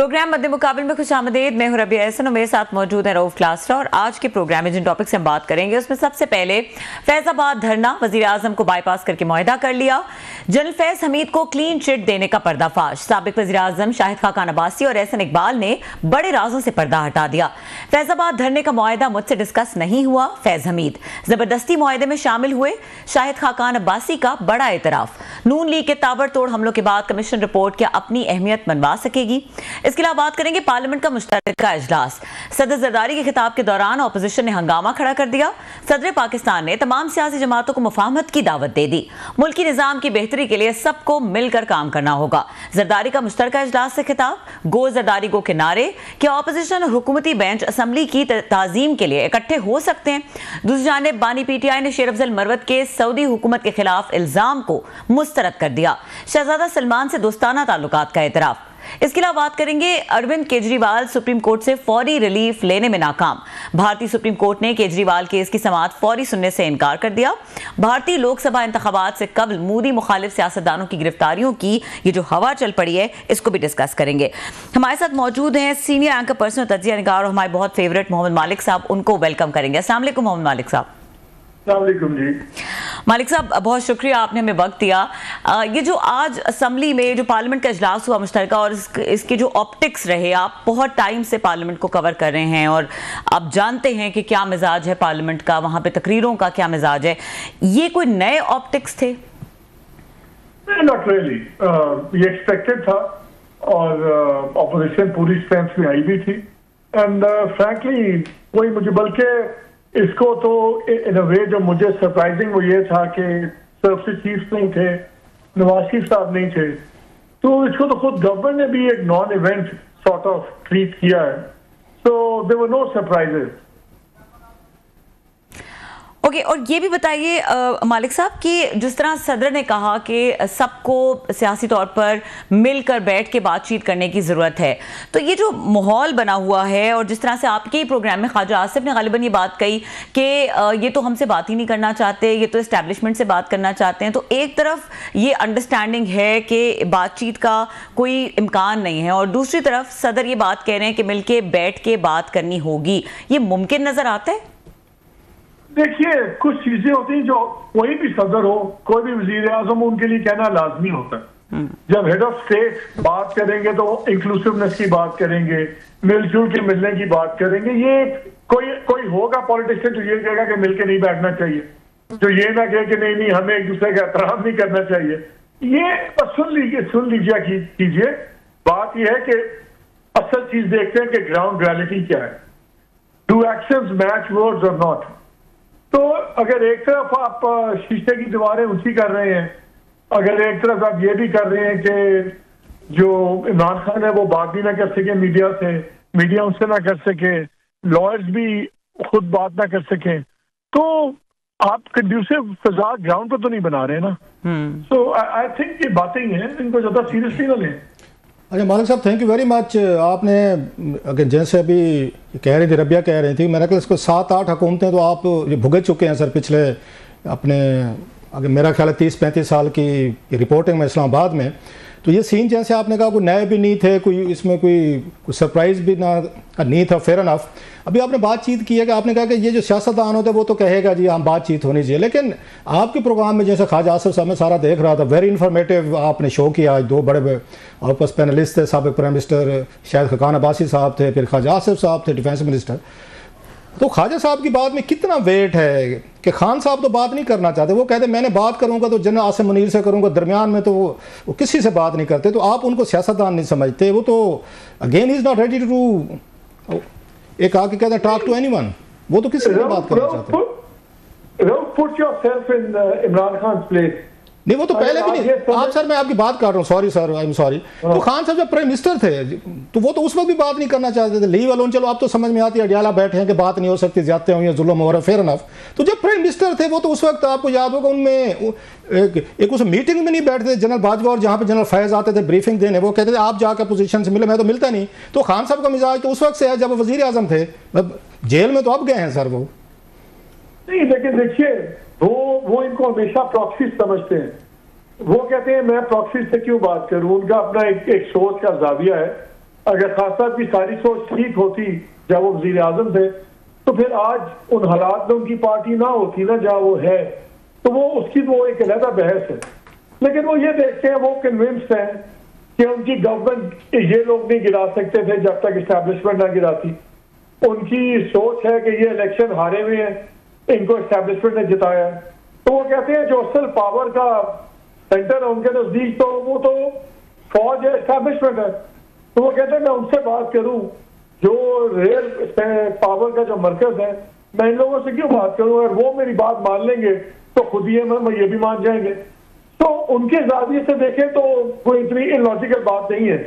Programme मद्दे मुकाबिल में खुशामदीद। मैं हूं रबिया अहसन और मेरे साथ मौजूद है रऊफ क्लासरा। और आज के प्रोग्राम में जिन टॉपिक से हम बात करेंगे उसमें सबसे पहले फैजाबाद धरना, वजीर आजम को बाईपास करके मुआहदा कर लिया, जनरल फैज हमीद को क्लीन चिट देने का पर्दाफाश, साबिक वजीर आजम शाहिद खाकान अब्बासी और एहसन इकबाल ने बड़े राजों से पर्दा हटा दिया, फैजाबाद धरने का मुआहदा मुझसे डिस्कस नहीं हुआ, फैज हमीद जबरदस्ती मुआहदे में शामिल हुए, शाहिद खाकान अब्बासी का बड़ा एतराफ, नून लीग के ताबड़तोड़ हमलों के बाद कमीशन रिपोर्ट क्या अपनी अहमियत मनवा सकेगी। इसके अलावा बात करेंगे पार्लियामेंट का मुश्तरका इजलास, सदर जरदारी के खिताब के दौरान अपोजिशन ने हंगामा खड़ा कर दिया, सदर पाकिस्तान ने तमाम सियासी जमातों को मुफाहमत की दावत दे दी, मुल्की निजाम की बेहतरी के लिए सबको मिलकर काम करना होगा, जरदारी का मुश्तरका इजलास से खिताब, गो जरदारी गो के नारे, क्या अपोजिशन और हुकूमती बेंच असम्बली की ताजीम के लिए इकट्ठे हो सकते हैं। दूसरी जानिब बानी पीटीआई ने शेर अफजल मरवत के सऊदी हुकूमत के खिलाफ इल्जाम को मुस्तरद कर दिया, शहजादा सलमान से दोस्ताना ताल्लुकात का एतराफ। इसके अलावा बात करेंगे अरविंद केजरीवाल सुप्रीम कोर्ट से फौरी रिलीफ लेने में नाकाम, भारतीय सुप्रीम कोर्ट ने केजरीवाल केस की समाअत फौरी सुनने से इनकार कर दिया, भारतीय लोकसभा इंतखाबात से कबल मोदी मुखालिफ सियासतदानों की गिरफ्तारियों की ये जो हवा चल पड़ी है इसको भी डिस्कस करेंगे। हमारे साथ मौजूद हैं सीनियर एंकर पर्सन तजिया निगार और हमारे बहुत फेवरेट मोहम्मद मालिक साहब, उनको वेलकम करेंगे। अस्सलाम वालेकुम मोहम्मद मालिक साहब। मालिक साहब बहुत शुक्रिया आपने हमें वक्त दिया। ये जो आज असम्बली में जो पार्लियामेंट का इजलास हुआ मुश्तरका और इसके जो ऑप्टिक्स रहे, आप बहुत टाइम से पार्लियामेंट को कवर कर रहे हैं और आप जानते हैं कि क्या मिजाज है पार्लियामेंट का, वहाँ पे तकरीरों का क्या मिजाज है, ये कोई नए ऑप्टिक्स थे? नॉट रियली, ये एक्सपेक्टेड था और ऑपोजिशन पूरी स्ट्रेंथ में आई भी थी एंड फ्रैंकली कोई मुझे, बल्कि इसको तो इन अ वे जो मुझे सरप्राइजिंग वो ये था कि सर्फ से चीफ नहीं थे, नवाज शरीफ साहब नहीं थे, तो इसको तो खुद गवर्नमेंट ने भी एक non event sort of treat किया है, so there were no surprises. Okay, और ये भी बताइए मालिक साहब कि जिस तरह सदर ने कहा कि सबको सियासी तौर पर मिलकर बैठ के बातचीत करने की ज़रूरत है, तो ये जो माहौल बना हुआ है और जिस तरह से आपके ही प्रोग्राम में ख्वाजा आसिफ ने ग़ालिबन ये बात कही कि ये तो हमसे बात ही नहीं करना चाहते, ये तो इस्टेब्लिशमेंट से बात करना चाहते हैं, तो एक तरफ ये अंडरस्टैंडिंग है कि बातचीत का कोई इम्कान नहीं है और दूसरी तरफ सदर ये बात कह रहे हैं कि मिल के बैठ के बात करनी होगी, ये मुमकिन नज़र आता है? देखिए, कुछ चीजें होती हैं जो कोई भी सदर हो, कोई भी वजीर आजम, उनके लिए कहना लाजमी होता है। जब हेड ऑफ स्टेट बात करेंगे तो इंक्लूसिवनेस की बात करेंगे, मिलजुल के मिलने की बात करेंगे। ये कोई होगा पॉलिटिशियन जो ये कहेगा कि मिलके नहीं बैठना चाहिए, जो ये ना कहे कि नहीं नहीं हमें एक दूसरे का एहतराम नहीं करना चाहिए। ये बस सुन लीजिए कीजिए। बात यह है कि असल चीज देखते हैं कि ग्राउंड रियलिटी क्या है, डू एक्शंस मैच वर्ड्स और नॉट। तो अगर एक तरफ आप शीशे की दीवारें ऊंची कर रहे हैं, अगर एक तरफ आप ये भी कर रहे हैं कि जो इमरान खान है वो बात भी ना कर सके मीडिया से, मीडिया उनसे ना कर सके, लॉयर्स भी खुद बात ना कर सके, तो आप कंड्यूसिव फिजा ग्राउंड पर तो नहीं बना रहे ना। सो आई थिंक ये बातें ही हैं, इनको ज्यादा सीरियसली ना लें। अच्छा मालिक साहब, थैंक यू वेरी मच। आपने अगर जैसे अभी कह रही थी रबिया कह रही थी, मैंने कहा इसको 7-8 हुकूमतें तो आप ये भुगत चुके हैं सर, पिछले अपने अगर मेरा ख्याल है 30-35 साल की रिपोर्टिंग में इस्लामाबाद में, तो ये सीन जैसे आपने कहा कोई नए भी नहीं थे, कोई इसमें कोई सरप्राइज़ भी ना नहीं था। फेयर एनफ, अभी आपने बातचीत की है कि आपने कहा कि ये जो सियासतदान होते हैं वो तो कहेगा जी हम बातचीत होनी चाहिए, लेकिन आपके प्रोग्राम में जैसे ख्वाजा आसिफ साहब मैं सारा देख रहा था, वेरी इन्फॉर्मेटिव आपने शो किया। आज दो बड़े आपके पास पैनलिस्ट थे, साबिक प्राइम मिनिस्टर शाहिद खाकान अब्बासी साहब थे, फिर ख्वाजा आसिफ साहब थे डिफेंस मिनिस्टर। तो ख्वाजा साहब की बात में कितना वेट है कि खान साहब तो बात नहीं करना चाहते, वो कहते मैंने बात करूंगा तो जनरल आसिम मुनीर से करूंगा, दरमियान में तो वो किसी से बात नहीं करते, तो आप उनको सियासतदान नहीं समझते, वो तो again is not ready to do एक आके कहते हैं टॉक टू एनीवन, वो तो किसी से बात करना चाहते नहीं, वो तो पहले भी नहीं। आप सर मैं आपकी बात कर रहा हूँ, sorry sir, I am sorry. तो खान साहब जब प्राइम मिनिस्टर थे तो वो तो उस वक्त भी बात नहीं करना चाहते थे, लीव अलोन चलो आप तो समझ में आती है, अडियाला बैठे हैं कि बात नहीं हो सकती, जाते हुए जुल्म हो रहा है, फेयर एनफ। तो जब प्राइम मिनिस्टर थे वो तो उस वक्त आपको याद होगा उनमें एक उस मीटिंग में नहीं बैठते जनरल बाजवा, और जहाँ पे जनरल फैज़ आते थे ब्रीफिंग देने, वो कहते थे आप जाकर पोजीशन से मिले, मैं तो मिलता नहीं। तो खान साहब का मिजाज तो उस वक्त से है जब वजीर आजम थे, जेल में तो अब गए हैं सर वो नहीं। लेकिन देखिए वो इनको हमेशा प्रॉक्सी समझते हैं, वो कहते हैं मैं प्रॉक्सी से क्यों बात करूं, उनका अपना एक सोच का जाविया है अगर खान साहब की सारी सोच ठीक होती जब वो वजीर आजम थे तो फिर आज उन हालात में उनकी पार्टी ना होती ना जहाँ वो है, तो वो उसकी वो एक अलहदा बहस है। लेकिन वो ये देखते हैं, वो कन्विंस्ड हैं कि उनकी गवर्नमेंट ये लोग नहीं गिरा सकते थे जब तक इस्टेब्लिशमेंट ना गिराती। उनकी सोच है कि ये इलेक्शन हारे हुए हैं, इनको इस्टेब्लिशमेंट ने जिताया। तो वो कहते हैं जो असल पावर का सेंटर है उनके नजदीक तो वो तो फौज है, इस्टेब्लिशमेंट है। तो वो कहते हैं मैं उनसे बात करूं, जो रेल पावर का जो मरकज है, मैं इन लोगों से क्यों बात करूं, अगर वो मेरी बात मान लेंगे तो खुद ही मैं ये भी मान जाएंगे। तो उनके जाविये से देखें तो कोई इतनी इलॉजिकल बात नहीं है।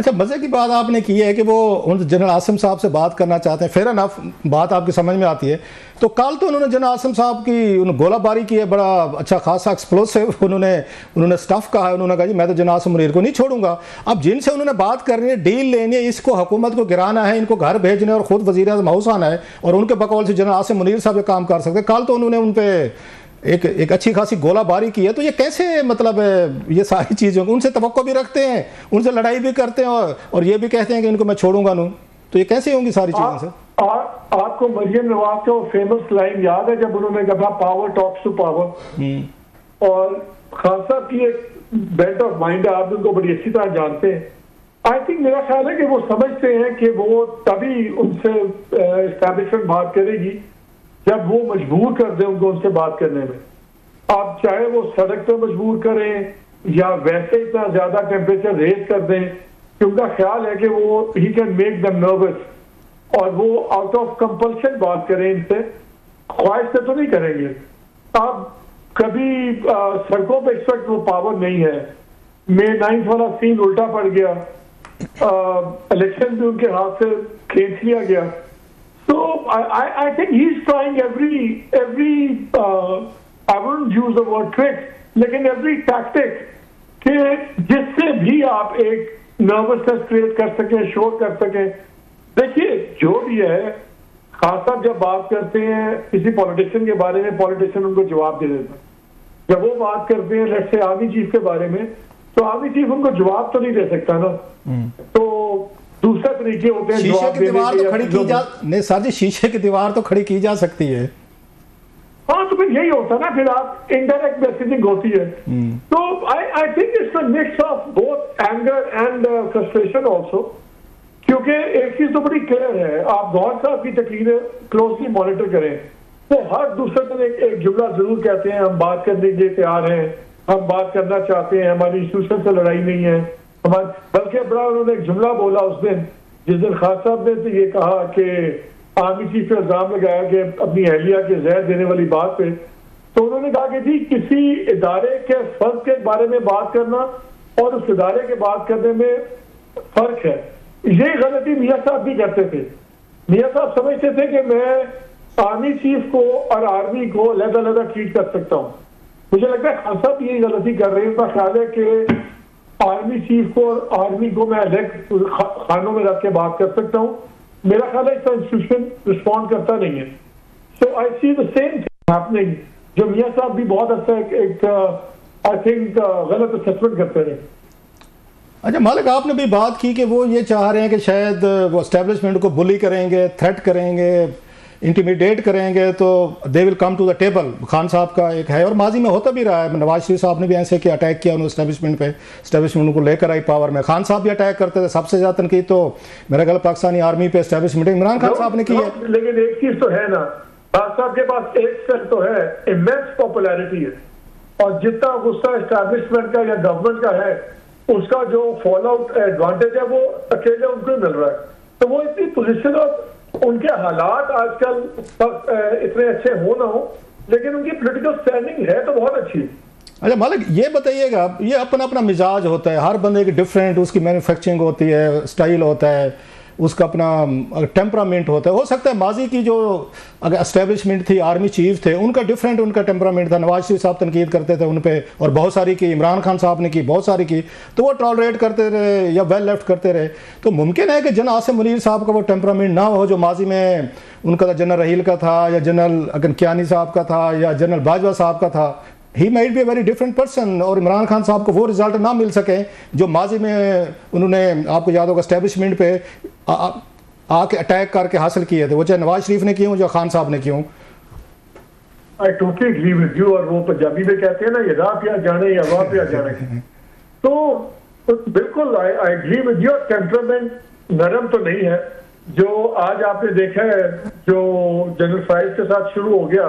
अच्छा, मजे की बात आपने की है कि वो जनरल आसिम साहब से बात करना चाहते हैं, फेयर एनफ, बात आपकी समझ में आती है। तो कल तो उन्होंने जनरल आसिम साहब की गोलाबारी की है, बड़ा अच्छा खासा एक्सप्लोसिव उन्होंने स्टफ कहा है। उन्होंने कहा जी मैं तो जनरल आसिम मुनीर को नहीं छोड़ूंगा। अब जिनसे उन्होंने बात करनी है, डील लेनी है, इसको हुकूमत को गिराना है, इनको घर भेजने और ख़ुद वज़ीर आज़म हाउस आना है और उनके बकौल से जनरल आसिम मुनीर साहब ये काम कर सकते। कल तो उन्होंने उन पर एक अच्छी खासी गोलाबारी की है। तो ये कैसे, मतलब ये सारी चीज़ों को, उनसे तवक्को भी रखते हैं, उनसे लड़ाई भी करते हैं और ये भी कहते हैं कि इनको मैं छोड़ूंगा नहीं, तो ये कैसे होंगी सारी चीज़ें से? आपको मरियम नवाज का वो फेमस लाइन याद है जब उन्होंने कहा पावर टॉक्स टू पावर, और खान साहब की एक बेल्ट ऑफ माइंड है, आप उनको बड़ी अच्छी तरह जानते हैं। आई थिंक, मेरा ख्याल है कि वो समझते हैं कि वो तभी उनसे इस्टेब्लिशमेंट बात करेगी जब वो मजबूर कर दें उनको उनसे बात करने में। आप चाहे वो सड़क पर मजबूर करें या वैसे इतना ज्यादा टेम्परेचर रेज कर दें कि उनका ख्याल है कि वो ही कैन मेक देम नर्वस, और वो आउट ऑफ कंपल्शन बात करें इनसे, ख्वाहिश से तो नहीं करेंगे। आप कभी सड़कों पर इस वक्त वो पावर नहीं है। May 9 वाला सीन उल्टा पड़ गया, इलेक्शन भी उनके हाथ से खींच लिया गया। So I think he's trying every I wouldn't use the word trick, लेकिन every tactic कि जिससे भी आप एक nervousness create कर सकें, शोर कर सकें। देखिए जो भी है, खासकर जब बात करते हैं किसी पॉलिटिशियन के बारे में, पॉलिटिशियन उनको जवाब दे देता है। जब वो बात करते हैं लेट्स से आर्मी चीफ के बारे में, तो आर्मी चीफ उनको जवाब तो नहीं दे सकता ना। तो दूसरा तरीके होते हैं, शीशे की दीवार तो खड़ी की जा नहीं सर जी, शीशे की दीवार तो खड़ी की जा सकती है। हाँ, तो फिर यही होता है ना, फिर आप इनडायरेक्ट मैसेजिंग होती है। तो I think it's a mix of both anger and frustration also, क्योंकि एक चीज तो बड़ी क्लियर है, आप गौर साहब की तकरीरें क्लोजली मॉनिटर करें, वो तो हर दूसरे दिन एक जुमला जरूर कहते हैं हम बात करने के लिए तैयार हैं, हम बात करना चाहते हैं, हमारी इंस्टीट्यूशन से लड़ाई नहीं है। बल्कि बड़ा उन्होंने एक जुमला बोला उस दिन जिस दिन खान साहब ने तो ये कहा कि आर्मी चीफ पर इल्जाम लगाया कि अपनी अहलिया के जहर देने वाली बात पे, तो उन्होंने कहा कि जी किसी इदारे के फर्ज के बारे में बात करना और उस इदारे के बात करने में फर्क है। ये गलती मियाँ साहब भी करते थे। मियाँ साहब समझते थे कि मैं आर्मी चीफ को और आर्मी को अलग-अलग ट्रीट कर सकता हूँ। मुझे लगता है खान साहब ये गलती कर रहे हैं। उनका ख्याल है कि आर्मी चीफ को और आर्मी को मैं अलग खानों में रख के बात कर सकता हूँ। मेरा ख्याल है इसका इंस्टीट्यूशन रिस्पॉन्ड करता नहीं है। So I see the same thing happening, जो मियाँ साहब भी बहुत अच्छा एक आई थिंक गलत असेसमेंट करते रहे। अच्छा मालिक, आपने भी बात की कि वो ये चाह रहे हैं कि शायद वो एस्टेब्लिशमेंट को बुली करेंगे, थ्रेट करेंगे, इंटिमिडेट करेंगे, तो they will come to the table. Khan साहब का एक है और माजी में होता भी रहा है। नवाज शरीफ साहब ने भी ऐसे कि अटैक किया उन्होंने इस्टेब्लिशमेंट पे, इस्टेब्लिशमेंट को लेकर आई पावर में। खान साहब भी अटैक करते थे। सबसे ज़्यादा तनकीद तो मेरा ख्याल पाकिस्तानी आर्मी पे इस्टेब्लिशमेंट इमरान खान साहब ने की है। लेकिन एक चीज़ तो है ना, खान साहब के पास एक स्तर तो है, इमेंस पॉपुलैरिटी है, और जितना गुस्सा इस्टेब्लिशमेंट का या गवर्नमेंट का है, उसका जो फॉल आउट एडवांटेज है वो अकेले उनको मिल रहा है। तो वो इतनी पोजिशन और उनके हालात आजकल इतने अच्छे हो ना हो, लेकिन उनकी पॉलिटिकल स्टैंडिंग है तो बहुत अच्छी। अच्छा मालिक ये बताइएगा, ये अपना अपना मिजाज होता है, हर बंदे की डिफरेंट उसकी मैन्युफैक्चरिंग होती है, स्टाइल होता है, उसका अपना टेम्परामेंट होता है। हो सकता है माजी की जो अगर एस्टेब्लिशमेंट थी, आर्मी चीफ थे, उनका डिफरेंट उनका टेम्परामेंट था। नवाज शरीफ साहब तनकीद करते थे उन पर और बहुत सारी की, इमरान खान साहब ने की बहुत सारी की, तो वो टॉलरेट करते रहे या वेल लेफ्ट करते रहे। तो मुमकिन है कि जनरल आसिम मुनीर साहब का वो टेम्परामेंट ना हो जो माजी में उनका जनरल रहील का था या जनरल कियानी साहब का था या जनरल बाजवा साहब का था। He might be a very different person. और इमरान खान साहब को वो रिजल्ट ना मिल सके जो माजी में उन्होंने, आपको याद होगा, इस्टेबलिशमेंट पे आके अटैक करके हासिल किए थे, वो चाहे नवाज शरीफ ने किए हों या खान साहब ने किए हों। I totally agree with you. और वो पंजाबी में कहते हैं ना, ये राह पे आ जाने या वाह पे आ जाने, तो बिल्कुल I agree with you. Temperament नरम तो नहीं है, जो आज आपने देखा है जो जनरल फैज के साथ शुरू हो गया,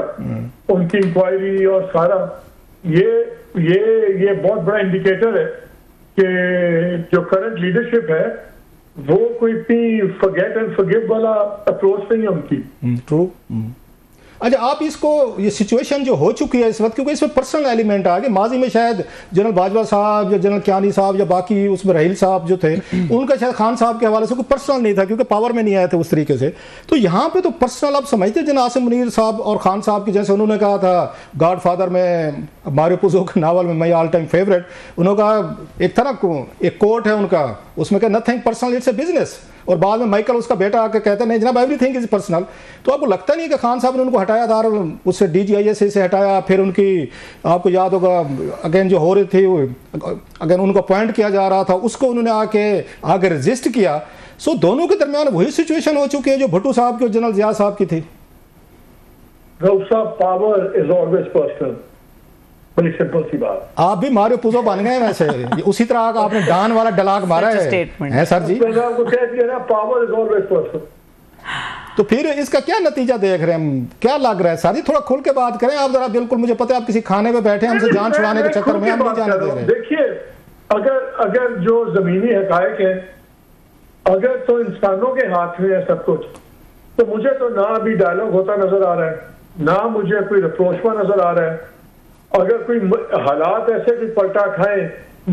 उनकी इंक्वायरी और सारा ये बहुत बड़ा इंडिकेटर है कि जो करंट लीडरशिप है वो कोई इतनी फॉरगेट एंड फॉरगिव वाला अप्रोच नहीं है उनकी। ट्रू। अच्छा, आप इसको, ये सिचुएशन जो हो चुकी है इस वक्त, क्योंकि इसमें पर्सनल एलिमेंट आ गए, माजी में शायद जनरल बाजवा साहब या जनरल क्यानी साहब या बाकी उसमें रहील साहब जो थे, उनका शायद खान साहब के हवाले से कोई पर्सनल नहीं था क्योंकि पावर में नहीं आए थे उस तरीके से। तो यहाँ पे तो पर्सनल आप समझते हैं, जना आसिम मुनीर साहब और खान साहब की, जैसे उन्होंने कहा था गॉड फादर में, मारियो पुजो के नावल में, माई ऑल टाइम फेवरेट, उन्होंने कहा, एक था ना एक कोट है उनका, उसमें कहा nothing personal it's a business, और बाद में माइकल उसका बेटा आकर कहता है नहीं जनाब एवरीथिंग इज पर्सनल। तो आपको लगता नहीं कि खान साहब ने उनको हटाया था, उससे DGIS से हटाया, फिर उनकी, आपको याद होगा अगेन जो हो रही थी, अगेन उनको अपॉइंट किया जा रहा था, उसको उन्होंने आगे रजिस्ट किया। सो दोनों के दरमियान वही सिचुएशन हो चुकी है जो भुट्टो साहब की और जनरल जिया साहब की थी। पावर इज ऑलवेज पर्सनल, बड़ी सिंपल सी बात। आप भी मारियो पुजो बन गए वैसे, उसी तरह आपने डान वाला डलाक मारा है सर जी, आपको कह दिया ना पावर इज ऑलवेज पर्सनल। तो फिर इसका क्या नतीजा देख रहे हैं, क्या लग रहा है सर जी? थोड़ा खुल के बात करें आप जरा, बिल्कुल, मुझे पता है आप किसी खाने में बैठे हैं, हमसे जान छुड़ाने के चक्कर में हम नहीं जाने दे रहे। देखिए, अगर जो जमीनी हकायक है, अगर तो इंसानों के हाथ में है सब कुछ, तो मुझे तो ना अभी डायलॉग होता नजर आ रहा है, ना मुझे कोई रिप्रोचमा नजर आ रहा है। अगर कोई हालात ऐसे कि पलटा खाए,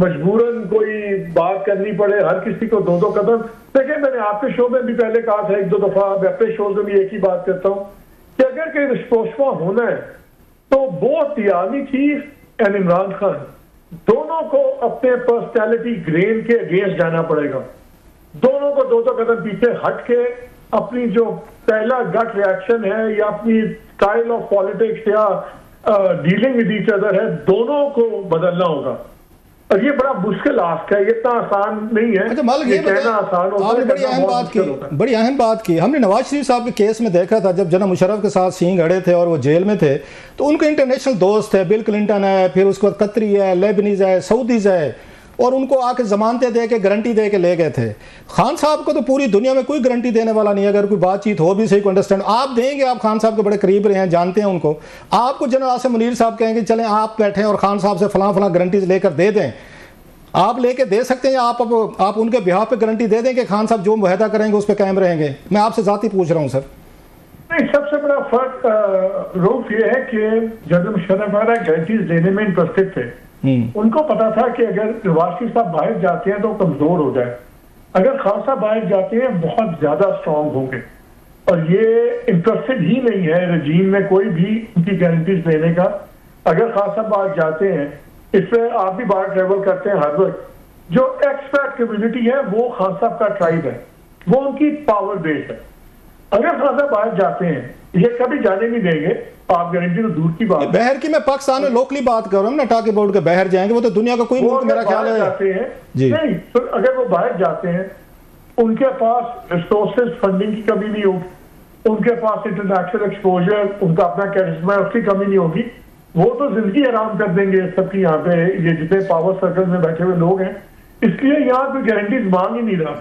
मजबूरन कोई बात करनी पड़े, हर किसी को दो कदम। देखिए, मैंने आपके शो में भी पहले कहा था एक दो दफा, मैं अपने शो में भी एक ही बात करता हूँ कि अगर कोई रिस्पोशवा होना है तो वो तियानी चीफ एंड इमरान खान दोनों को अपने पर्सनैलिटी ग्रेन के अगेंस्ट जाना पड़ेगा। दोनों को दो कदम पीछे हट के अपनी जो पहला गट रिएक्शन है या अपनी स्टाइल ऑफ पॉलिटिक्स या डीलिंग विद ईच अदर है, दोनों को बदलना होगा। और ये बड़ा मुश्किल आस्क है, ये इतना आसान नहीं है। अच्छा मालिक, ये कहना आसान होता है, बड़ी अहम बात की, बड़ी अहम बात की। हमने नवाज शरीफ साहब के केस में देखा था, जब जना मुशर्रफ के साथ सींग अड़े थे और वो जेल में थे, तो उनके इंटरनेशनल दोस्त है, बिल क्लिंटन है, फिर उसके बाद कतरी है, लेबनीज है, सऊदीज है, और उनको आके जमानतें दे के गारंटी दे के ले गए थे। खान साहब को तो पूरी दुनिया में कोई गारंटी देने वाला नहीं है, अगर कोई बातचीत हो भी सही, कोई अंडरस्टैंड आप देंगे, आप खान साहब के बड़े करीब रहे हैं, जानते हैं उनको। आपको जनरल आसिम मुनीर साहब कहेंगे चलें आप बैठे और खान साहब से फलां गारंटीज लेकर दे दें, आप लेके दे सकते हैं, या आप उनके बिहाफ पर गारंटी दे दें कि खान साहब जो मुआहदा करेंगे उस पर कायम रहेंगे? मैं आपसे ज़ाती पूछ रहा हूँ सर। नहीं, सबसे बड़ा फर्क रूफ ये है कि जनरल मुशर्रफ गारंटीज लेने में इंटरेस्टेड थे, उनको पता था कि अगर नवाज शरीफ साहब बाहर जाते हैं तो कमजोर हो जाए, अगर खान साहब बाहर जाते हैं बहुत ज्यादा स्ट्रांग होंगे, और ये इंटरेस्टेड ही नहीं है रजीम में कोई भी उनकी गारंटीज लेने का। अगर खान साहब बाहर जाते हैं, इसमें आप भी बाहर ट्रेवल करते हैं हर वक्त, जो एक्सपर्ट कम्युनिटी है वो खान साहब का ट्राइब है, वो उनकी पावर बेस है। अगर खान साहब बाहर जाते हैं, ये कभी जाने नहीं देंगे, आप गारंटी तो दूर की बात। बहर की मैं पाकिस्तान में लोकली बात कर रहा हूँ ना, टाके बोर्ड के बहर जाएंगे वो तो दुनिया का कोई मुल्क, मेरा ख्याल है जाते हैं जी। नहीं तो अगर वो बाहर जाते हैं, उनके पास रिसोर्सेज फंडिंग की कमी नहीं होगी, उनके पास इंटरनेशनल एक्सपोजर, उनका अपना कैरिश्मा है, उसकी कमी नहीं होगी। वो तो जिंदगी आराम कर देंगे सबकी यहाँ पे, ये जितने पावर सर्कल में बैठे हुए लोग हैं, इसलिए यहाँ कोई गारंटीज मांग ही नहीं रहा,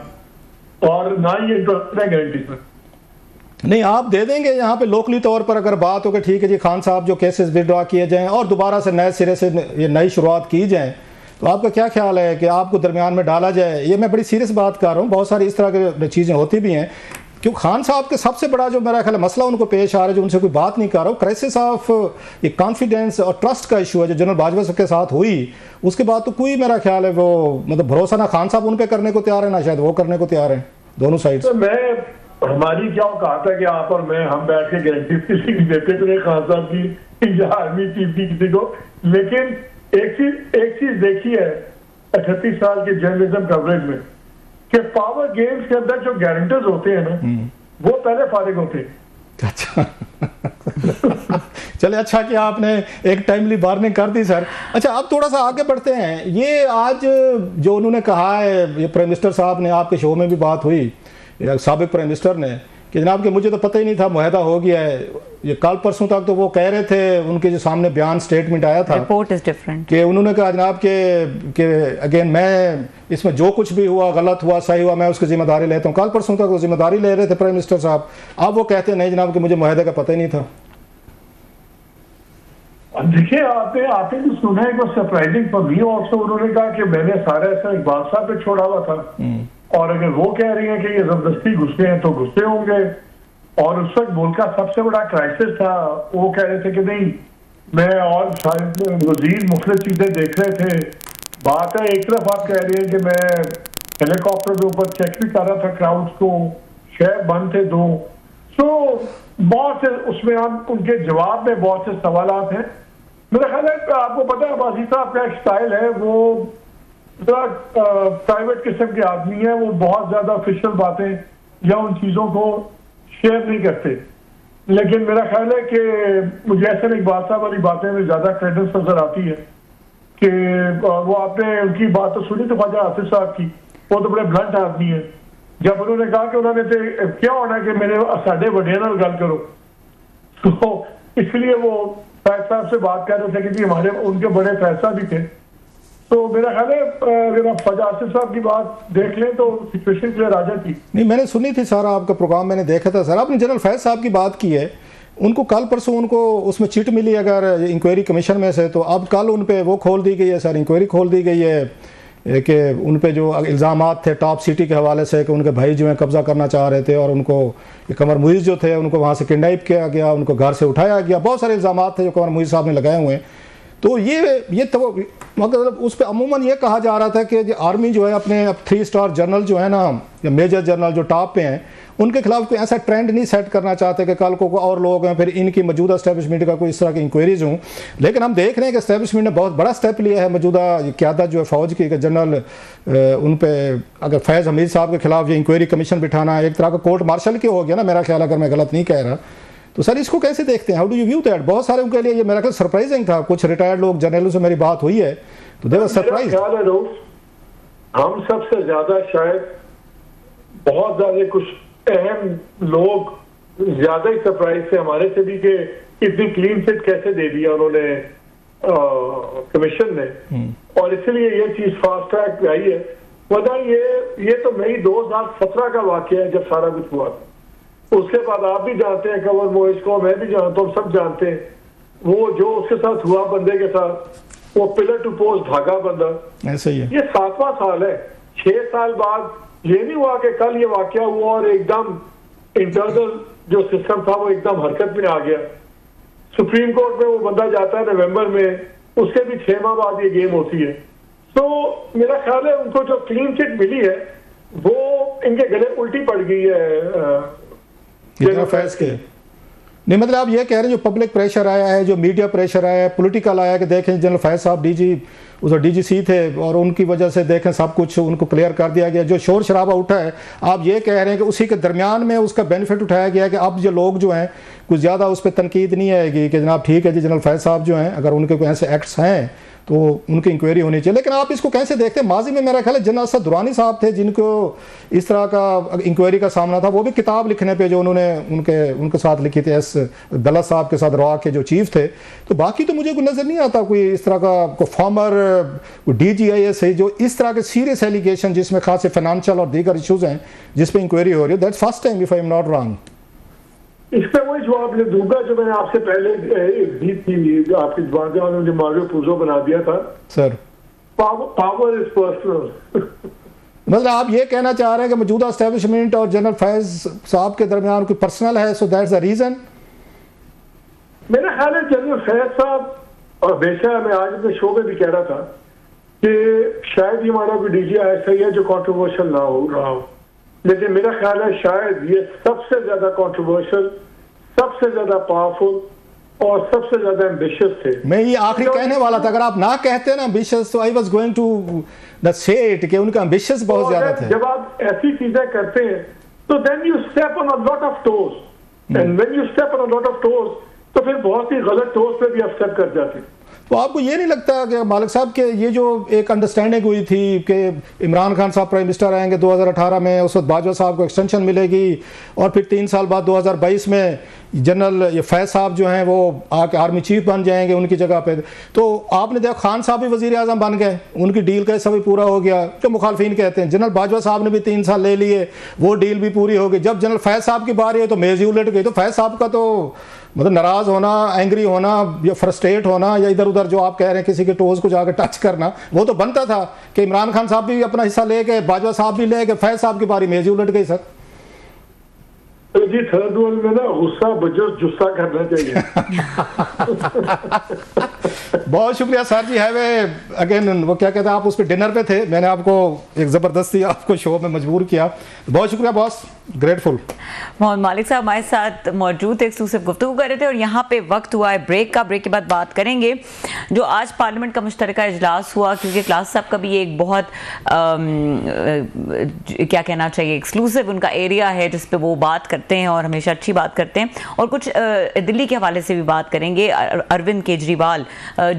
और ना ही इंटरेस्ट है गारंटीज में। नहीं, आप दे देंगे यहाँ पे लोकली तौर पर, अगर बात हो कि ठीक है जी खान साहब जो केसेस विड्रॉ किए जाएं और दोबारा से नए सिरे से ये नई शुरुआत की जाए, तो आपका क्या ख्याल है कि आपको दरमियान में डाला जाए? ये मैं बड़ी सीरियस बात कर रहा हूँ, बहुत सारी इस तरह की चीज़ें होती भी हैं, क्योंकि खान साहब के सबसे बड़ा जो मेरा ख्याल मसला उनको पेश आ रहा है, जो उनसे कोई बात नहीं कर रहा हूँ, क्राइसिस ऑफ ये कॉन्फिडेंस और ट्रस्ट का इशू है जो जनरल बाजवा साहब के साथ हुई, उसके बाद तो कोई मेरा ख्याल है वो मतलब भरोसा ना खान साहब उन पर करने को तैयार है, ना शायद वो करने को तैयार है, दोनों साइड। हमारी क्या औकात है कि आप और मैं, हम बैठ के गारंटी किसी की देते तो नहीं, खान साहब की या आर्मी चीफ की किसी को। लेकिन एक चीज देखी है 38 साल के जर्नलिज्म कवरेज में कि पावर गेम्स के अंदर जो गारंटर्स होते हैं ना, वो पहले फारिग होते हैं। अच्छा चले अच्छा कि आपने एक टाइमली वार्निंग कर दी सर। अच्छा आप थोड़ा सा आगे बढ़ते हैं, ये आज जो उन्होंने कहा है, ये प्राइम मिनिस्टर साहब ने, आपके शो में भी बात हुई साबिक प्राइम मिनिस्टर ने कि जनाब कि मुझे तो पता ही नहीं था मुआहदा हो गया है, ये कल परसों तक तो वो कह रहे थे, उनके जो सामने बयान स्टेटमेंट आया था रिपोर्ट इज डिफरेंट कि उन्होंने कहा जनाब के अगेन मैं इसमें जो कुछ भी हुआ गलत हुआ सही हुआ मैं उसकी जिम्मेदारी लेता हूँ, कल परसों तक वो जिम्मेदारी ले रहे थे प्राइम मिनिस्टर साहब, अब वो कहते नहीं जनाब कि मुझे मुआहदे का पता ही नहीं था। देखिए आपने आते तो सुना है सरप्राइजिंग फॉर मी ऑल्सो, उन्होंने कहा कि मैंने सारा ऐसा इकबाल साहब पे छोड़ा हुआ था और अगर वो कह रही है कि ये जबरदस्ती घुसते हैं तो घुसते होंगे, और उस वक्त मुल्क का सबसे बड़ा क्राइसिस था, वो कह रहे थे कि नहीं मैं और शायद वजीर मुख्तलिफ चीजें देख रहे थे। बात है एक तरफ आप कह रहे हैं कि मैं हेलीकॉप्टर के ऊपर चेक भी कर रहा था क्राउड्स को, शहर बंद थे दो, तो बहुत से उसमें आप उनके जवाब में बहुत से सवाल हैं। मेरा ख्याल है आपको पता है वाजी साहब का एक स्टाइल है, वो प्राइवेट किस्म के आदमी है, वो बहुत ज्यादा ऑफिशियल बातें या उन चीजों को शेयर नहीं करते, लेकिन मेरा ख्याल है कि मुझे ऐसे इकबाल साहब वाली बातें में ज्यादा क्रेडिट नजर आती है कि वो आपने उनकी बात तो सुनी तो ख्वाजा आसिफ साहब की, वो तो बड़े ब्लंट आदमी है, जब उन्होंने कहा कि उन्होंने क्या होना कि मेरे साढ़े बड़े ना गल करो, तो इसलिए वो फैज साहब से बात कर रहे थे कि जी हमारे उनके बड़े फैज साहब भी थे। तो मेरा ख्याल है अगर आप फैज आसिफ साहब की बात देख लें तो सिचुएशन क्लियर आ जाती। नहीं मैंने सुनी थी सारा आपका प्रोग्राम, मैंने देखा था सर, आपने जनरल फैज साहब की बात की है, उनको कल परसों उनको उसमें चिट मिली अगर इंक्वायरी कमीशन में से, तो अब कल उन पर वो खोल दी गई है सर, इंक्वायरी खोल दी गई है कि उन पे जो इल्ज़ाम थे टॉप सिटी के हवाले से कि उनके भाई जो है कब्ज़ा करना चाह रहे थे और उनको कमर मुइज़ जो थे उनको वहाँ से किडनैप किया गया, उनको घर से उठाया गया, बहुत सारे इल्ज़ाम थे जो कमर मुइज़ साहब ने लगाए हुए हैं। तो ये तो मतलब उस पर अमूमन ये कहा जा रहा था कि आर्मी जो है अपने अब 3 स्टार जनरल जो है ना या मेजर जनरल जो टॉप पे हैं उनके खिलाफ कोई ऐसा ट्रेंड नहीं सेट करना चाहते कि कल को और लोग हैं फिर इनकी मौजूदा इस्टेबलिशमेंट का कोई इस तरह की इंक्वायरीज हों, लेकिन हम देख रहे हैं कि इस्टेबलिशमेंट ने बहुत बड़ा स्टेप लिया है, मौजूदा क़यादत जो है फ़ौज की जनरल उन पर अगर फैज़ हमीद साहब के खिलाफ ये इंक्वायरी कमीशन बिठाना एक तरह का कोर्ट मार्शल के हो गया ना, मेरा ख्याल अगर मैं गलत नहीं कह रहा, तो सर इसको कैसे देखते हैं, how do you view that? बहुत सारे उनके लिए ये मेरा ख्याल सरप्राइजिंग था, कुछ रिटायर्ड लोग जनरलों से मेरी बात हुई है तो देयर वाज सरप्राइज। हम सबसे ज्यादा शायद बहुत ज्यादा कुछ अहम लोग ज्यादा ही सरप्राइज थे हमारे से भी कि इतनी क्लीन चिट कैसे दे दिया उन्होंने कमीशन ने, और इसलिए ये चीज फास्ट ट्रैक पे आई है। पता ये तो मई 2017 का वाकया है जब सारा कुछ हुआ था, उसके बाद आप भी जानते हैं कंवर मुइज़ को, मैं भी जानता हूँ, सब जानते हैं वो जो उसके साथ हुआ बंदे के साथ, वो पिलर टू पोस्ट भागा बंदा, ऐसा ही है। ये 7वां साल है, 6 साल बाद ये नहीं हुआ कि कल ये वाकया हुआ और एकदम इंटरनल जो सिस्टम था वो एकदम हरकत में आ गया। सुप्रीम कोर्ट में वो बंदा जाता है नवम्बर में, उसके भी 6 माह बाद ये गेम होती है। तो मेरा ख्याल है उनको जो क्लीन चिट मिली है वो इनके गले उल्टी पड़ गई है फैज के। नहीं मतलब आप ये कह रहे हैं जो पब्लिक प्रेशर आया है, जो मीडिया प्रेशर आया है, पॉलिटिकल आया है कि देखें जनरल फैज साहब डीजीसी थे और उनकी वजह से देखें सब कुछ उनको क्लियर कर दिया गया, जो शोर शराबा उठा है आप ये कह रहे हैं कि उसी के दरमियान में उसका बेनिफिट उठाया गया है कि अब जो लोग जो हैं कुछ ज़्यादा उस पर तनकीद नहीं आएगी कि जनाब ठीक है जी जनरल फैज साहब जो हैं अगर उनके कोई ऐसे एक्ट्स हैं तो उनकी इंक्वायरी होनी चाहिए। लेकिन आप इसको कैसे देखते हैं? माजी में मेरा ख्याल है जनरल असद दुरानी साहब थे जिनको इस तरह का इंक्वायरी का सामना था, वो भी किताब लिखने पे जो उन्होंने उनके साथ लिखी थी एस दला साहब के साथ रवा के जो चीफ थे, तो बाकी तो मुझे कोई नज़र नहीं आता कोई इस तरह का फॉर्मर DGIS है जो इस तरह के सीरियस एलिगेशन जिसमें खास फाइनेंशियल और दीगर इशूज़ हैं जिस पर इंक्वायरी हो रही है। That's first time if I am not wrong. इस पर वही जवाब ले दूंगा जो मैंने आपसे पहले आपकी जुबान से मुझे मारियो पूजो बना दिया था सर, पावर इज पर्सनल। मतलब आप ये कहना चाह रहे हैं कि मौजूदा एस्टेब्लिशमेंट और जनरल फैज साहब के दरमियान कोई पर्सनल है, सो दैट्स द रीजन। मेरा ख्याल है जनरल फैज साहब और बेशक मैं आज अपने शो में भी कह रहा था कि शायद ये हमारा कोई DGIS सही है जो कॉन्ट्रोवर्शियल ना हो रहा हो, लेकिन मेरा ख्याल है शायद ये सबसे ज्यादा कॉन्ट्रोवर्शियल, सबसे ज्यादा पावरफुल और सबसे ज्यादा एम्बिशियस थे। मैं ये आखिरी कहने वाला था, अगर आप ना कहते ना एम्बिशियस तो I was going to say it कि उनका एम्बिशियस बहुत ज्यादा था। जब आप ऐसी चीजें करते हैं तो then you step on a lot of toes, and when you step on a lot of toes तो फिर बहुत ही गलत ठोस पे भी असर कर जाते हैं। तो आपको ये नहीं लगता कि मालिक साहब के ये जो एक अंडरस्टैंडिंग हुई थी कि इमरान खान साहब प्राइम मिनिस्टर आएंगे 2018 में, उस वक्त बाजवा साहब को एक्सटेंशन मिलेगी और फिर 3 साल बाद 2022 में जनरल ये फैज साहब जो हैं वो आके आर्मी चीफ बन जाएंगे उनकी जगह पे, तो आपने देखा खान साहब भी वजीर आजम बन गए, उनकी डील का हिस्सा भी पूरा हो गया जो मुखालफीन कहते हैं, जनरल बाजवा साहब ने भी 3 साल ले लिए, वो डील भी पूरी हो गई। जब जनरल फैज साहब की बारी है तो मेज़ ही उलट गई। तो फैज साहब का तो मतलब नाराज़ होना, एंग्री होना या फ्रस्ट्रेट होना या इधर उधर जो आप कह रहे हैं किसी के टोज़ को जाकर टच करना, वो तो बनता था कि इमरान खान साहब भी अपना हिस्सा ले गए, बाजवा साहब भी ले गए, फैज साहब की बारी मेज़ ही उलट गई। सर जी थर्ड वर्ल्ड में ना गुस्सा बजोस जुस्सा करना चाहिए। बहुत शुक्रिया सर जी। है वे अगेन वो क्या कहता है, आप उस पर डिनर पे थे, मैंने आपको एक ज़बरदस्ती आपको शो में मजबूर किया। बहुत शुक्रिया बॉस, ग्रेटफुल। मोहम्मद मालिक साहब हमारे साथ मौजूद थे, एक्सक्लूसिव गुफ्तगू कर रहे थे और यहाँ पे वक्त हुआ है ब्रेक का। ब्रेक के बाद बात करेंगे जो आज पार्लियामेंट का मुश्तरका इजलास हुआ, क्योंकि क्लास साहब का भी एक बहुत क्या कहना चाहिए एक्सक्लूसिव उनका एरिया है जिसपे वो बात करते हैं और हमेशा अच्छी बात करते हैं। और कुछ दिल्ली के हवाले से भी बात करेंगे, अरविंद केजरीवाल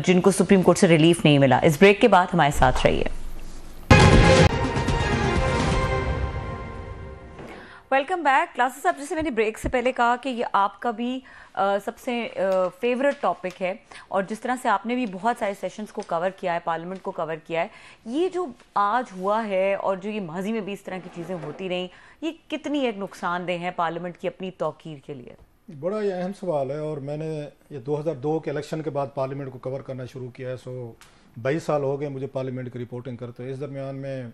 जिनको सुप्रीम कोर्ट से रिलीफ नहीं मिला। इस ब्रेक के बाद हमारे साथ रहिए। Welcome back. क्लासेस साहब, जैसे मैंने ब्रेक से पहले कहा कि ये आपका भी सबसे फेवरेट टॉपिक है और जिस तरह से आपने भी बहुत सारे सेशंस को कवर किया है, पार्लियामेंट को कवर किया है, ये जो आज हुआ है और जो ये माजी में भी इस तरह की चीज़ें होती रहीं, ये कितनी एक नुकसानदेह है पार्लियामेंट की अपनी तौकीर के लिए? बड़ा ये अहम सवाल है और मैंने ये 2002 के इलेक्शन के बाद पार्लियामेंट को कवर करना शुरू किया है। 22 साल हो गए मुझे पार्लियामेंट की रिपोर्टिंग करते। इस दरमियान में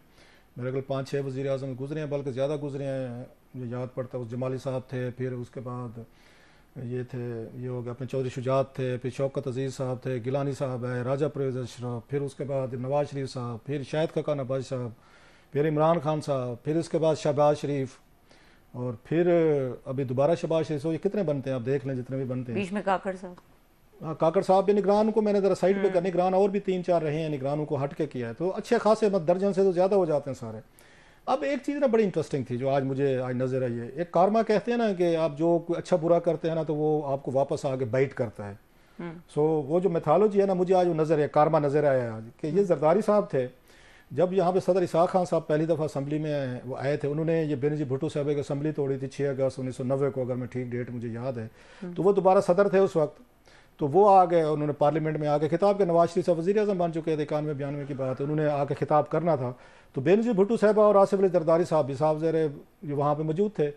मेरे ख्याल 5-6 वज़ीर आज़म गुजरे हैं, बल्कि ज़्यादा गुजरे हैं, मुझे याद पड़ता है। उस जमाली साहब थे, फिर उसके बाद ये थे, ये हो गया अपने चौधरी शुजात थे, फिर शौकत अजीज़ साहब थे, गिलानी साहब आए, राजा परवेज़ अशरफ, फिर उसके बाद नवाज़ शरीफ साहब, फिर शाहिद काका नवाज साहब, फिर इमरान खान साहब, फिर उसके बाद शहबाज शरीफ और फिर अभी दोबारा शहबाज शरीफ। ये कितने बनते हैं आप देख लें, जितने भी बनते हैं। बीच में काकड़ साहब, हाँ काकड़ साहब भी निगरान को मैंने ज़रा साइड पे कर, निगरान और भी 3-4 रहे हैं, निगरानों को हट के किया है, तो अच्छे खासे मत दर्जन से तो ज़्यादा हो जाते हैं सारे। अब एक चीज़ ना बड़ी इंटरेस्टिंग थी जो आज मुझे आज नज़र आई है, एक कारमा कहते हैं ना कि आप जो कोई अच्छा बुरा करते हैं ना तो वो आपको वापस आके बाइट करता है। सो वो जो मेथालोजी है ना, मुझे आज वो नज़र है, कारमा नज़र आया आज कि ये जरदारी साहब थे, जब यहाँ पे सदर इसहाक खान साहब पहली दफ़ा असम्बली में वो आए थे, उन्होंने ये बेनजी भुट्टो साहब की असम्बली तोड़ी थी 6 अगस्त 1990 को, अगर मैं ठीक डेट मुझे याद है, तो वो दोबारा सदर थे उस वक्त, तो वो आ गए, उन्होंने पार्लियामेंट में आके खिताब के, नवाज शरीफ साहब वज़ीर आज़म बन चुके थे, 91-92 की बात है, उन्होंने आके खिताब करना था, तो बेनज़ीर भुट्टो साहब और आसिफ अली जरदारी साहब भी साहब ज़रे वहाँ पे मौजूद थे,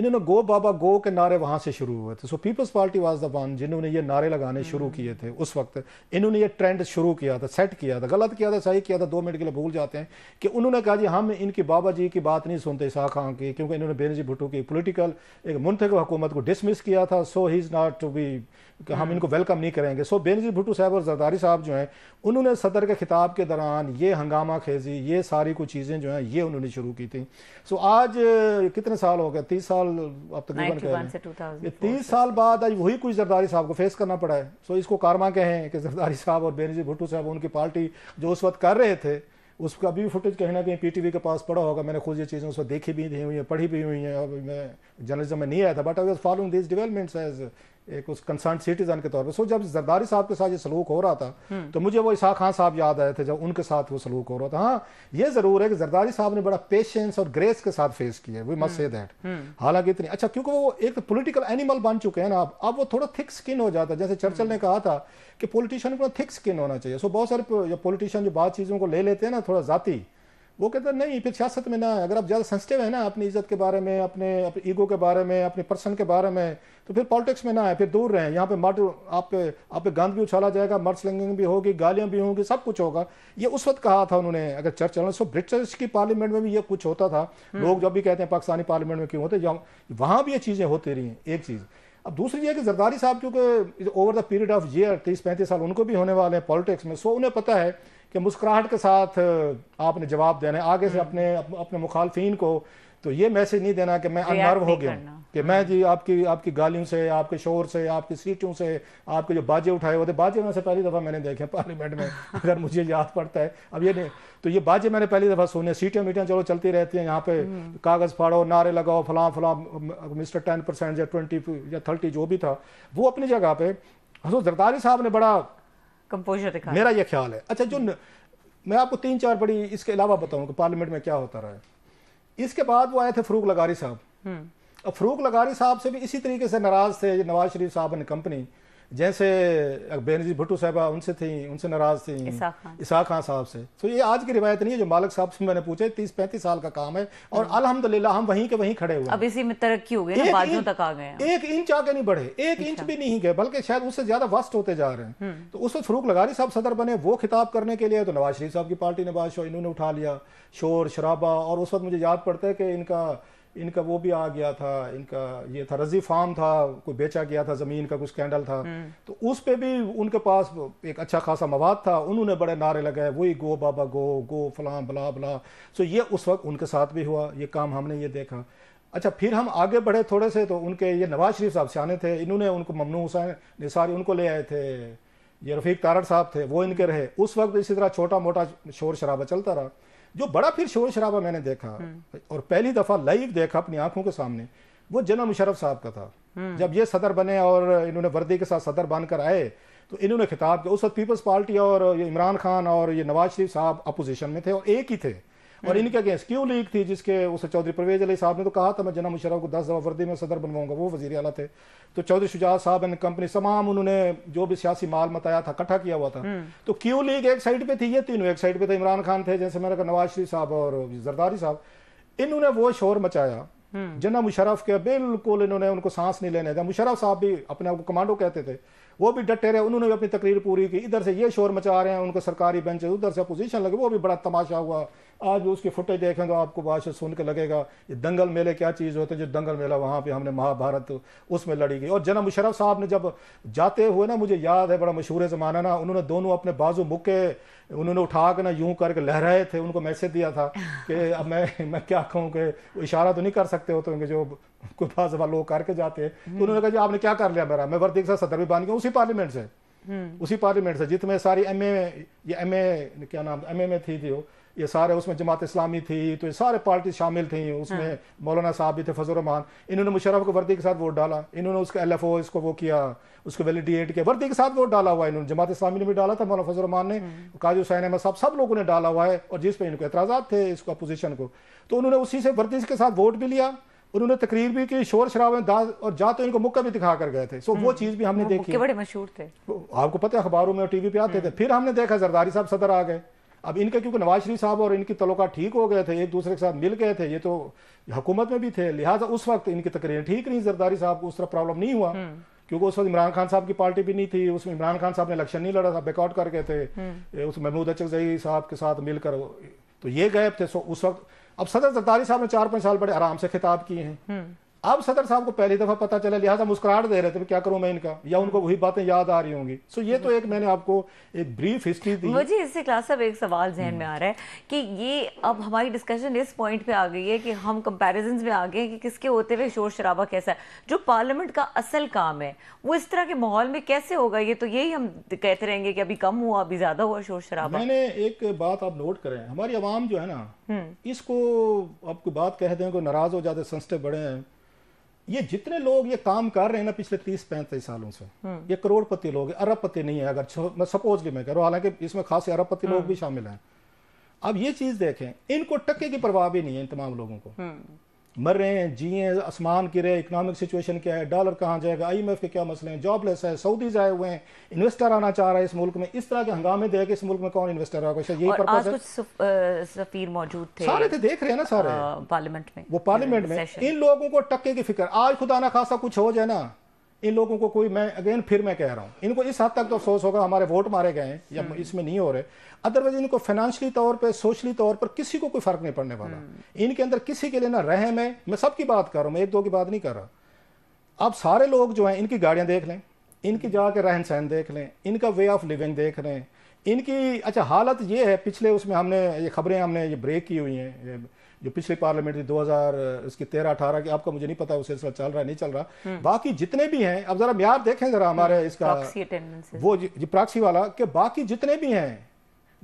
इन्होंने गो बाबा गो के नारे वहाँ से शुरू हुए थे। So peoples party was the one जिन्होंने ये नारे लगाने शुरू किए थे उस वक्त, इन्होंने ये ट्रेंड शुरू किया था, सेट किया था, गलत किया था सही किया था 2 मिनट के लिए भूल जाते हैं, कि उन्होंने कहा जी हम इनकी बाबा जी की बात नहीं सुनते इसहाक खान की, क्योंकि इन्होंने बेनज़ीर भुट्टो की पोलिटिकल एक मुंतखब हुकूमत को डिसमिस किया था, so he is not to be, हम इनको वेलकम नहीं करेंगे। सो बेनज़ीर भुट्टो साहब और जरदारी साहब जो हैं उन्होंने सदर के खिताब के दौरान ये हंगामा खेजी, ये सारी कुछ चीज़ें जो हैं ये उन्होंने शुरू की थी। सो आज कितने साल हो गए, 30 साल अब तकरीबन कह रहे हैं, 30 साल बाद आज वही कुछ जरदारी साहब को फेस करना पड़ा है। सो इसको कारमा कहें कि जरदारी साहब और बेनज़ीर भुट्टो साहब उनकी पार्टी जो उस वक्त कर रहे थे उसका भी फुटेज कहीं ना कहीं पीटीवी के पास पड़ा होगा, मैंने खुद ये चीज़ें उस वक्त देखी भी हुई हैं, पढ़ी भी हुई हैं, और मैं जर्नलिज्म में नहीं आया था but I was following this developments as एक उस कंसर्न सिटीजन के तौर पर। सो जब जरदारी साहब के साथ ये सलूक हो रहा था तो मुझे वो इसहाक खान साहब याद आए थे जब उनके साथ वो सलूक हो रहा था। हाँ ये जरूर है कि जरदारी साहब ने बड़ा पेशेंस और ग्रेस के साथ फेस किया, वी मस्ट से दैट, हालांकि इतनी अच्छा क्योंकि वो एक पॉलिटिकल एनिमल बन चुके हैं ना अब वो थोड़ा थिक स्किन हो जाता है, जैसे चर्चिल ने कहा था कि पॉलिटिशियन को थिक स्किन होना चाहिए। सो बहुत सारे पॉलिटिशियन जो बात चीज़ों को ले लेते हैं ना थोड़ा जाती, वो कहते हैं नहीं फिर सियासत में ना, अगर आप ज़्यादा सेंसिटिव है ना अपनी इज्जत के बारे में, अपने ईगो के बारे में, अपने पर्सन के बारे में, तो फिर पॉलिटिक्स में ना आए, फिर दूर रहें। यहाँ पे मर्ड आप पे गंद भी उछाला जाएगा, मर्ड स्लिंगिंग भी होगी, गालियाँ भी होंगी, सब कुछ होगा। ये उस वक्त कहा था उन्होंने अगर चर्चा। सो ब्रिटिश की पार्लियामेंट में भी ये कुछ होता था, लोग जब भी कहते हैं पाकिस्तानी पार्लियामेंट में क्यों होते, वहाँ भी ये चीज़ें होती रही हैं। एक चीज़ अब दूसरी ये कि जरदारी साहब क्योंकि over the period of year 30-35 साल उनको भी होने वाले हैं पॉलिटिक्स में, सो उन्हें पता है कि मुस्कुराहट के साथ आपने जवाब देना है। आगे से अपने अपने मुखालफीन को तो ये मैसेज नहीं देना कि मैं अनर्व हो गया हूँ, कि मैं जी आपकी आपकी गालियों से, आपके शोर से, आपकी सीटों से, आपके जो बाजे उठाए होते, बाजे में से पहली दफ़ा मैंने देखे पार्लियामेंट में अगर मुझे याद पड़ता है। अब ये नहीं तो ये बाजे मैंने पहली दफ़ा सुने, सीटें मीटियाँ चलो चलती रहती हैं, यहाँ पे कागज़ फाड़ो, नारे लगाओ, फलां फलां, मिस्टर 10% या 20 या 30 जो भी था वो अपनी जगह पर। हजरत जरदारी साहब ने बड़ा कंपोजर दिखाया, मेरा ये ख्याल है। अच्छा जो मैं आपको 3-4 बड़ी इसके अलावा बताऊँ कि पार्लियामेंट में क्या होता रहा है। इसके बाद वो आए थे फरूक लगारी साहब। अब फरूक लगारी साहब से भी इसी तरीके से नाराज़ थे नवाज शरीफ साहब ने कंपनी, जैसे बेनज़ीर भुट्टो साहबा उनसे थी, उनसे नाराज़ थी, इसाक खान साहब से। तो ये आज की रिवायत नहीं है जो मालिक साहब से मैंने पूछे, 30-35 साल का काम है और अल्हम्दुलिल्लाह हम वहीं के वहीं खड़े हुए। अब इसी में तरक्की हो गई, बाजू तक आ गए, 1 इंच आगे नहीं बढ़े, 1 इंच भी नहीं गए, बल्कि शायद उससे ज्यादा वस्त होते जा रहे हैं। तो उस वक्त फरूक लगारी साहब सदर बने, वो खिताब करने के लिए तो नवाज शरीफ साहब की पार्टी ने बादशाह इन्होंने उठा लिया शोर शराबा। और उस वक्त मुझे याद पड़ता है कि इनका वो भी आ गया था, इनका ये था रजी फार्म था, कोई बेचा गया था, ज़मीन का कुछ स्कैंडल था, तो उस पे भी उनके पास एक अच्छा खासा मवाद था, उन्होंने बड़े नारे लगाए वही गो बाबा गो, गो फलां बला बला। सो ये उस वक्त उनके साथ भी हुआ, ये काम हमने ये देखा। अच्छा फिर हम आगे बढ़े थोड़े से, तो उनके ये नवाज शरीफ साहब सियाने थे, इन्होंने उनको ममनू हुसैन निसारी उनको ले आए थे, ये रफ़ीक तारड़ साहब थे, वो इनके रहे। उस वक्त इसी तरह छोटा मोटा शोर शराबा चलता रहा। जो बड़ा फिर शोर शराबा मैंने देखा और पहली दफा लाइव देखा अपनी आंखों के सामने, वो जनरल मुशर्रफ साहब का था। जब ये सदर बने और इन्होंने वर्दी के साथ सदर बनकर आए तो इन्होंने खिताब किया। उस वक्त पीपल्स पार्टी और इमरान खान और ये नवाज शरीफ साहब अपोजिशन में थे और एक ही थे, और इनके अगेंस्ट क्यू लीग थी, जिसके उस चौधरी परवेज अली साहब ने तो कहा था मैं जना मुशर्रफ को 10 दफ़ा वर्दी में सदर बनवाऊंगा, वो वजीर आला थे। तो चौधरी शुजात साहब एंड कंपनी तमाम उन्होंने जो भी सियासी माल मताया था इकट्ठा किया हुआ था। तो क्यू लीग एक साइड पे थी, ये तीनों एक साइड पे थे, इमरान खान थे, जैसे मैंने कहा नवाज शरीफ साहब और जरदारी साहब। इन्होंने वो शोर मचाया जना मुशर्रफ के, बिल्कुल इन्होंने उनको सांस नहीं लेने दिया। मुशर्रफ साहब भी अपने आप को कमांडो कहते थे, वो भी डटे रहे, उन्होंने भी अपनी तकरीर पूरी की। इधर से ये शोर मचा रहे हैं, उनको सरकारी बेंच, उधर से अपोजिशन लगे, वो भी बड़ा तमाशा हुआ। आज भी उसकी फुटेज देखें तो आपको बादशाह सुन के लगेगा ये दंगल मेले क्या चीज़ होते हैं, जो दंगल मेला वहाँ पे हमने महाभारत उसमें लड़ी गई। और जना मुशर्रफ साहब ने जब जाते हुए ना, मुझे याद है बड़ा मशहूर ज़माना ना, उन्होंने दोनों अपने बाजू मुक्के उन्होंने उठा के ना यूँ करके लहराए थे, उनको मैसेज दिया था कि अब मैं क्या कहूँ कि इशारा तो नहीं कर सकते हो, तो उनके जो कोई बाजवा लोग करके जाते हैं। तो उन्होंने कहा जी आपने क्या कर लिया मेरा, मैं वर्दी के साथ सदर भी बन गया उसी पार्लियामेंट से, उसी पार्लियामेंट से जिसमें सारी एम ए क्या नाम एम ए में थी वो, ये सारे उसमें जमात इस्लामी थी, तो ये सारे पार्टी शामिल थी उसमें, मौलाना साहब भी थे फजल रहमान। इन्होंने मुशर्रफ को वर्दी के साथ वोट डाला, इन्होंने उसका LFO इसको वो किया, उसको वैलिडेट किया, वर्दी के साथ वोट डाला हुआ है इन्होंने। जमात इस्लामी ने भी डाला था, मौलाना फजल रहमान ने, काजी हुसैन अहमद साहब, सब लोगों ने डाला हुआ है। और जिस पर इनको एतराज़ात थे इसको अपोजिशन को, तो उन्होंने उसी से वर्दी के साथ वोट भी लिया, उन्होंने तकरीर भी की, शोर शराब में दास और जा तो इनको मुक्का भी दिखा कर गए थे। सो वो चीज़ भी हमने देखी, बड़े मशहूर थे, आपको पता है अखबारों में और टीवी पे आते थे। फिर हमने देखा जरदारी साहब सदर आ गए। अब इनके क्योंकि नवाज शरीफ साहब और इनकी तल्लुकात ठीक हो गए थे, एक दूसरे के साथ मिल गए थे, ये तो हुकूमत में भी थे, लिहाजा उस वक्त इनकी तकरीरें ठीक नहीं, जरदारी साहब को उस तरह प्रॉब्लम नहीं हुआ, क्योंकि उस वक्त इमरान खान साहब की पार्टी भी नहीं थी, उसमें इमरान खान साहब ने इलेक्शन नहीं लड़ा था, बैकआउट कर गए थे उस महमूद अचकज़ई साहब के साथ मिलकर, तो ये गायब थे। सो उस वक्त अब सदर जरदारी साहब ने 4-5 साल बड़े आराम से खिताब किए हैं। अब सदर साहब को पहली दफ़ा पता चला, लिहाजा मुस्कुराहट दे रहे थे, क्या करूं मैं इनका, या उनको वही बातें याद आ रही होंगी। सो ये तो एक मैंने आपको एक ब्रीफ हिस्ट्री दी। मुझे इससे क्लास साहब एक सवाल जहन में आ रहा है कि ये अब हमारी डिस्कशन इस पॉइंट पे आ गई है कि हम कंपैरिजंस में आ गए कि किसके होते हुए शोर शराबा कैसा है। जो पार्लियामेंट का असल काम है वो इस तरह के माहौल में कैसे होगा, ये तो यही हम कहते रहेंगे कि अभी कम हुआ, अभी ज़्यादा हुआ शोर शराबा। मैंने एक बात आप नोट करें, हमारी आवाम जो है ना, इसको आपको बात कह दें कि नाराज़ हो जाते, संस्टे बड़े हैं। ये जितने लोग ये काम कर रहे हैं ना पिछले 30-35 सालों से, ये करोड़पति लोग, अरबपति नहीं है। अगर मैं सपोजली मैं कह रहा हूँ, हालांकि इसमें खास अरबपति लोग भी शामिल हैं। अब ये चीज़ देखें, इनको टक्के की परवाह भी नहीं है, इन तमाम लोगों को। मर रहे हैं, जिए, आसमान गिरे, इकोनॉमिक सिचुएशन क्या है, डॉलर कहाँ जाएगा, IMF के क्या मसले हैं, जॉबलेस है, सऊदीज आए हुए हैं, इन्वेस्टर आना चाह रहा है इस मुल्क में, इस तरह के हंगामे दे के इस मुल्क में कौन इन्वेस्टर आएगा, यही पर्पस है। कुछ सफीर मौजूद थे, सारे थे, देख रहे हैं ना, सारे पार्लियामेंट में, वो पार्लियामेंट में। इन लोगों को टक्के की फिक्र, आज खुदा ना खासा कुछ हो जाए ना, इन लोगों को कोई, मैं अगेन फिर मैं कह रहा हूँ, इनको इस हद तक तो अफसोस होगा हमारे वोट मारे गए हैं या इसमें नहीं हो रहे, अदरवाइज इनको फाइनेंशियली तौर पे, सोशली तौर पर किसी को कोई फर्क नहीं पड़ने वाला। इनके अंदर किसी के लिए ना रहम है, मैं सबकी बात कर रहा हूँ, मैं एक दो की बात नहीं कर रहा। आप सारे लोग जो हैं, इनकी गाड़ियाँ देख लें, इनकी जाके रहन सहन देख लें, इनका वे ऑफ लिविंग देख लें, इनकी अच्छा हालत ये है, पिछले उसमें हमने ये खबरें हमने ब्रेक की हुई हैं जो पिछले पार्लियामेंट 2013-18 की, आपका मुझे नहीं पता वो सिलसिला चल रहा है नहीं चल रहा। बाकी जितने भी हैं, अब जरा म्यार देखें जरा हमारे इसका वो प्राक्सी वाला कि बाकी जितने भी हैं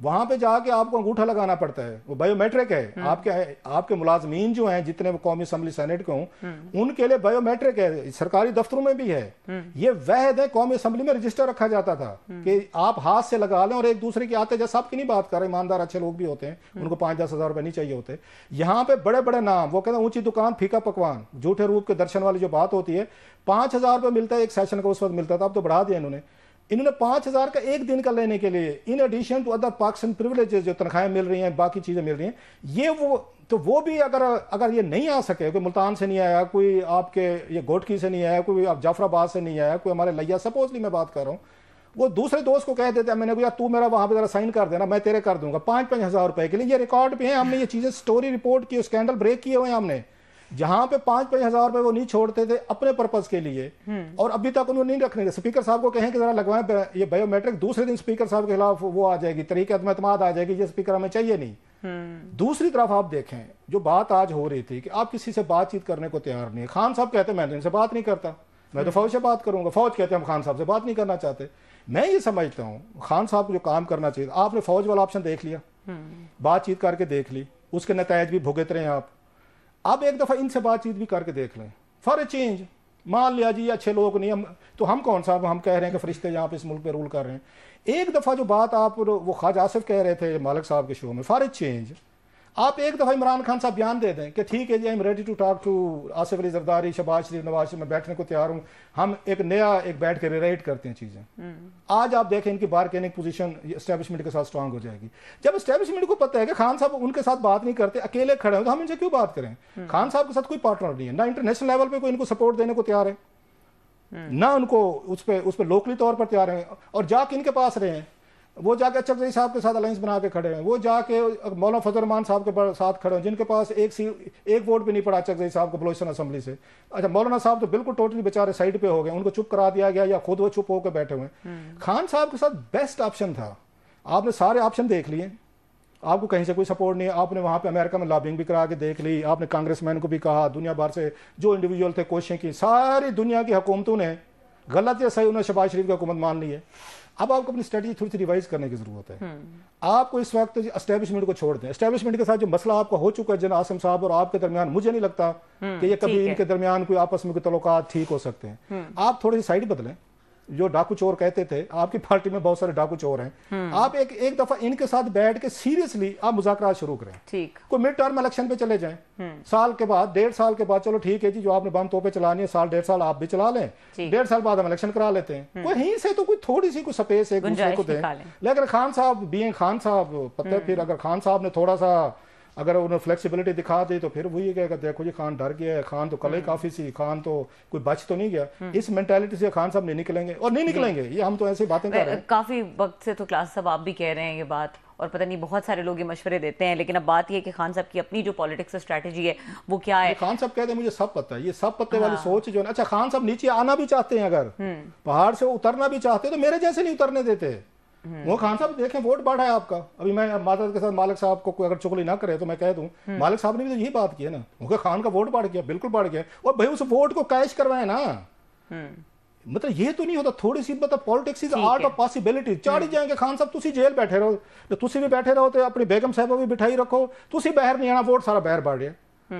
वहां पे जाके आपको अंगूठा लगाना पड़ता है, वो बायोमेट्रिक है। आपके मुलाजमीन जो हैं जितने वो कौमी असम्बली सेनेट के हों उनके लिए बायोमेट्रिक है, सरकारी दफ्तरों में भी है। ये वहद है, कौमी असम्बली में रजिस्टर रखा जाता था कि आप हाथ से लगा लें और एक दूसरे की आते, जैसे आपकी नहीं बात कर रहे, ईमानदार अच्छे लोग भी होते हैं, उनको 5-10 हज़ार रुपये नहीं चाहिए होते। यहाँ पे बड़े बड़े नाम, वो कहते हैं ऊंची दुकान फीका पकवान, झूठे रूप के दर्शन वाली जो बात होती है, 5,000 रुपये मिलता है एक सेशन का, उस वक्त मिलता था, अब तो बढ़ा दिया इन्होंने। इन्होंने 5,000 का एक दिन का लेने के लिए, in addition to other perks and privileges जो तनख्वाहें मिल रही हैं, बाकी चीज़ें मिल रही हैं, ये वो तो वो भी अगर ये नहीं आ सके, कोई मुल्तान से नहीं आया, कोई आपके ये गोटकी से नहीं आया, कोई आप जाफराबाद से नहीं आया, कोई हमारे लिया सपोजली मैं बात कर रहा हूँ, वो दूसरे दोस्त को कह देते हैं मैंने कहा तू मेरा वहाँ पे जरा साइन कर देना, मैं तेरे कर दूंगा 5-5 हज़ार रुपये के लिए। ये रिकॉर्ड भी है, हमने ये चीज़ें स्टोरी रिपोर्ट की, स्कैंडल ब्रेक किए हुए हैं हमने, जहां पे 5-5 हज़ार रुपए वो नहीं छोड़ते थे अपने पर्पस के लिए, और अभी तक उन्होंने नहीं रखने। स्पीकर साहब को कहें कि जरा लगवाएं ये बायोमेट्रिक, दूसरे दिन स्पीकर साहब के खिलाफ वो आ जाएगी, तरीके एतमाद आ जाएगी, ये स्पीकर हमें चाहिए नहीं। दूसरी तरफ आप देखें जो बात आज हो रही थी कि आप किसी से बातचीत करने को तैयार नहीं है। खान साहब कहते मैं इनसे बात नहीं करता, मैं तो फौज से बात करूंगा, फौज कहते हम खान साहब से बात नहीं करना चाहते। मैं ये समझता हूँ खान साहब को जो काम करना चाहिए, आपने फौज वाला ऑप्शन देख लिया, बातचीत करके देख ली, उसके नतज भी भुगत रहे हैं आप। अब एक दफ़ा इनसे बातचीत भी करके देख लें, फॉर ए चेंज मान लिया जी अच्छे लोग नहीं हम, तो हम कौन सा हम कह रहे हैं कि फरिश्ते यहाँ पे इस मुल्क पे रूल कर रहे हैं। एक दफ़ा जो बात आप वो ख्वाजा आसिफ कह रहे थे मालिक साहब के शो में, फॉर ए चेंज आप एक दफ़ा इमरान खान साहब बयान दे दें कि ठीक है जी I am ready to talk to Asif Ali Zardari, Shahbaz Sharif, Nawaz Sharif, मैं बैठने को तैयार हूँ, हम एक नया एक बैठ के रिलेट करते हैं चीज़ें। आज आप देखें इनकी बारगेनिंग पोजीशन इस्टेब्लिशमेंट के साथ स्ट्रांग हो जाएगी। जब इस्टेब्लिशमेंट को पता है कि खान साहब उनके साथ बात नहीं करते, अकेले खड़े हैं, तो हम इनसे क्यों बात करें। खान साहब के साथ कोई पार्टनर नहीं है, ना इंटरनेशनल लेवल पर कोई इनको सपोर्ट देने को तैयार है, ना उनको उस पर लोकली तौर पर तैयार हैं। और जाके इनके पास रहे हैं, वो जाके अचरजई साहब के साथ अलायंस बना के खड़े हैं, वो जाके मौलाना फजलरहमान साहब के साथ खड़े हैं जिनके पास एक वोट भी नहीं पड़ा अचरजई साहब को बलोचिस्तान असम्बली से। अच्छा मौलाना साहब तो बिल्कुल टोटली बेचारे साइड पे हो गए, उनको चुप करा दिया गया या खुद वो चुप होकर बैठे हुए हैं। खान साहब के साथ बेस्ट ऑप्शन था, आपने सारे ऑप्शन देख लिए, आपको कहीं से कोई सपोर्ट नहीं है, आपने वहाँ पे अमेरिका में लॉबिंग भी करा के देख ली, आपने कांग्रेसमैन को भी कहा, दुनिया भर से जो इंडिविजुअल थे कोशिशें की, सारी दुनिया की हुकूमतों ने गलत या सही उन्हें शहबाज शरीफ की हुकूमत मान ली है। अब आपको अपनी स्ट्रेटजी थोड़ी सी रिवाइज करने की जरूरत है। आपको इस वक्त एस्टेब्लिशमेंट को छोड़ दें, एस्टेब्लिशमेंट के साथ जो मसला आपका हो चुका है जना आसिम साहब और आपके दरमियान, मुझे नहीं लगता कि ये कभी इनके दरमियान कोई आपस में कोई तल्लुकात ठीक हो सकते हैं। आप थोड़ी सी साइड बदलें, जो डाकू चोर कहते थे, आपकी पार्टी में बहुत सारे डाकू चोर हैं, आप एक दफा इनके साथ बैठ के सीरियसली आप मुज़ाकरात शुरू करें। ठीक कोई मिड टर्म इलेक्शन पे चले जाएं, साल के बाद 1.5 साल के बाद, चलो ठीक है जी जो आपने बम तोपे चलानी है 1.5 साल आप भी चला लें, 1.5 साल बाद हम इलेक्शन करा लेते हैं, वहीं से तो कोई थोड़ी सी कोई स्पेस एक दूसरे को दें। लेकिन खान साहब बीइंग खान साहब पता फिर अगर खान साहब ने थोड़ा सा अगर उन्हें फ्लेक्सिबिलिटी दिखा दी तो फिर वही कहेगा देखो जी खान डर गया है, खान तो कल ही काफी सी, खान तो कोई बच तो नहीं गया। इस मेंटालिटी से खान साहब नहीं निकलेंगे और नहीं निकलेंगे, ये हम तो ऐसी बातें कर रहे हैं काफी वक्त से। तो क्लास साहब आप भी कह रहे हैं ये बात और पता नहीं बहुत सारे लोग ये मशवरे देते हैं, लेकिन अब बात यह है कि खान साहब की अपनी जो पॉलिटिक्स स्ट्रेटजी है वो क्या है। खान साहब कहते हैं मुझे सब पता है, ये सब पत्ते वाली सोच जो है। अच्छा खान साहब नीचे आना भी चाहते हैं, अगर पहाड़ से उतरना भी चाहते तो मेरे जैसे नहीं उतरने देते वो। खान साहब देखें वोट बढ़ा है आपका, अभी मैं माता के साथ मालिक साहब को कोई अगर चुगली ना करे तो मैं कह दूं मालिक साहब ने भी तो यही बात की है ना, वो खान का वोट बढ़ गया, बिल्कुल बढ़ गया। और भाई उस वोट को कैश करवाए ना, मतलब ये तो नहीं होता थोड़ी सी, मतलब politics is art of possibility. चाड़ी जाएंगे खान साहब तुसी जेल बैठे रहो तो तुसी भी बैठे रहो, तो अपनी बेगम साहब को भी बिठाई रखो, तुसी बाहर नहीं आना, वोट सारा बाहर बढ़ गया।